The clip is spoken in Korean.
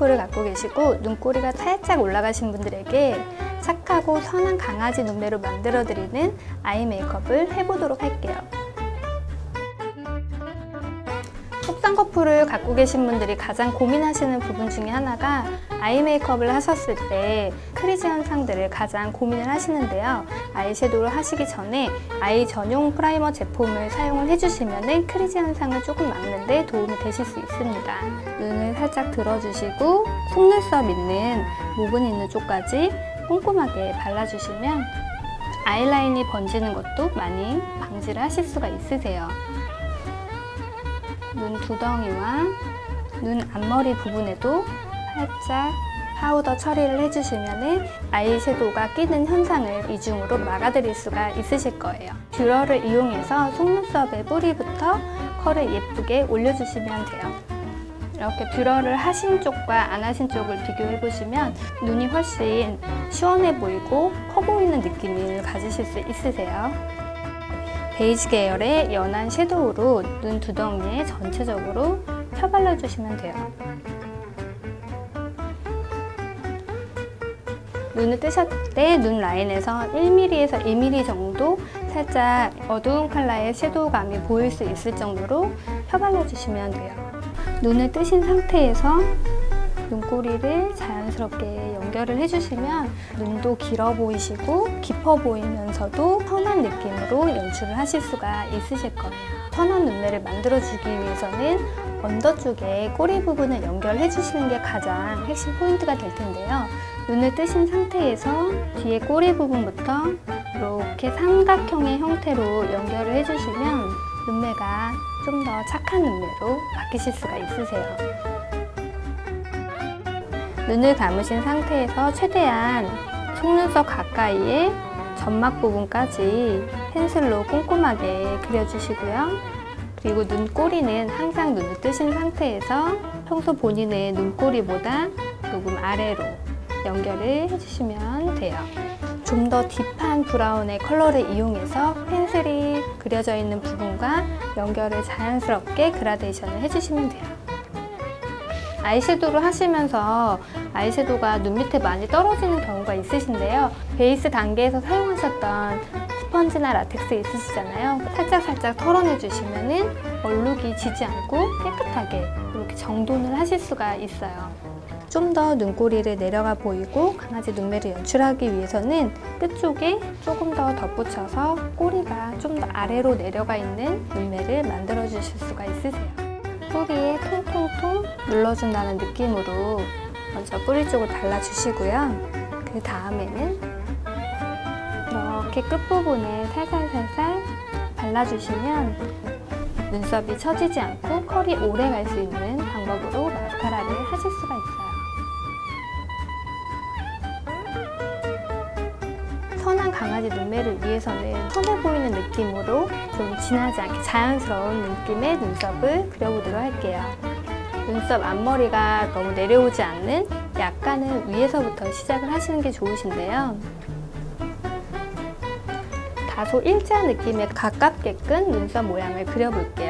혈관세포를 갖고 계시고 눈꼬리가 살짝 올라가신 분들에게 착하고 선한 강아지 눈매로 만들어드리는 아이 메이크업을 해보도록 할게요. 속쌍꺼풀을 갖고 계신 분들이 가장 고민하시는 부분 중에 하나가 아이 메이크업을 하셨을 때 크리즈 현상들을 가장 고민을 하시는데요. 아이섀도우를 하시기 전에 아이 전용 프라이머 제품을 사용을 해주시면 크리즈 현상을 조금 막는 데 도움이 되실 수 있습니다. 눈을 살짝 들어주시고 속눈썹 있는 모근 있는 쪽까지 꼼꼼하게 발라주시면 아이라인이 번지는 것도 많이 방지를 하실 수가 있으세요. 눈 두덩이와 눈 앞머리 부분에도 살짝 파우더 처리를 해주시면 아이섀도우가 끼는 현상을 이중으로 막아드릴 수가 있으실 거예요. 듀러를 이용해서 속눈썹의 뿌리부터 컬을 예쁘게 올려주시면 돼요. 이렇게 뷰러를 하신 쪽과 안 하신 쪽을 비교해 보시면 눈이 훨씬 시원해 보이고 커 보이는 느낌을 가지실 수 있으세요. 베이지 계열의 연한 섀도우로 눈 두덩이에 전체적으로 펴발라주시면 돼요. 눈을 뜨셨을 때 눈 라인에서 1mm에서 2mm 정도 살짝 어두운 컬러의 섀도우감이 보일 수 있을 정도로 펴발라주시면 돼요. 눈을 뜨신 상태에서 눈꼬리를 자연스럽게 연결을 해주시면 눈도 길어 보이시고 깊어 보이면서도 선한 느낌으로 연출을 하실 수가 있으실 거예요. 선한 눈매를 만들어주기 위해서는 언더 쪽에 꼬리 부분을 연결해 주시는 게 가장 핵심 포인트가 될 텐데요. 눈을 뜨신 상태에서 뒤에 꼬리 부분부터 이렇게 삼각형의 형태로 연결을 해주시면 눈매가 좀 더 착한 눈매로 바뀌실 수가 있으세요. 눈을 감으신 상태에서 최대한 속눈썹 가까이에 점막 부분까지 펜슬로 꼼꼼하게 그려주시고요. 그리고 눈꼬리는 항상 눈을 뜨신 상태에서 평소 본인의 눈꼬리보다 조금 아래로 연결을 해주시면 돼요. 좀 더 딥한 브라운의 컬러를 이용해서 펜슬이 그려져 있는 부분과 연결을 자연스럽게 그라데이션을 해주시면 돼요. 아이섀도우를 하시면서 아이섀도우가 눈 밑에 많이 떨어지는 경우가 있으신데요. 베이스 단계에서 사용하셨던 스펀지나 라텍스 있으시잖아요. 살짝살짝 털어내주시면 얼룩이 지지 않고 깨끗하게 이렇게 정돈을 하실 수가 있어요. 좀 더 눈꼬리를 내려가 보이고 강아지 눈매를 연출하기 위해서는 끝쪽에 조금 더 덧붙여서 꼬리가 좀 더 아래로 내려가 있는 눈매를 만들어 주실 수가 있으세요. 뿌리에 통통통 눌러준다는 느낌으로 먼저 뿌리 쪽을 발라주시고요. 그 다음에는 이렇게 끝부분에 살살살살 발라주시면 눈썹이 처지지 않고 컬이 오래 갈 수 있는 방법으로 마스카라를 하실 수가 있어요. 선한 강아지 눈매를 위해서는 선해 보이는 느낌으로 좀 진하지 않게 자연스러운 느낌의 눈썹을 그려보도록 할게요. 눈썹 앞머리가 너무 내려오지 않는 약간은 위에서부터 시작을 하시는 게 좋으신데요. 다소 일자 느낌에 가깝게끔 눈썹 모양을 그려볼게요.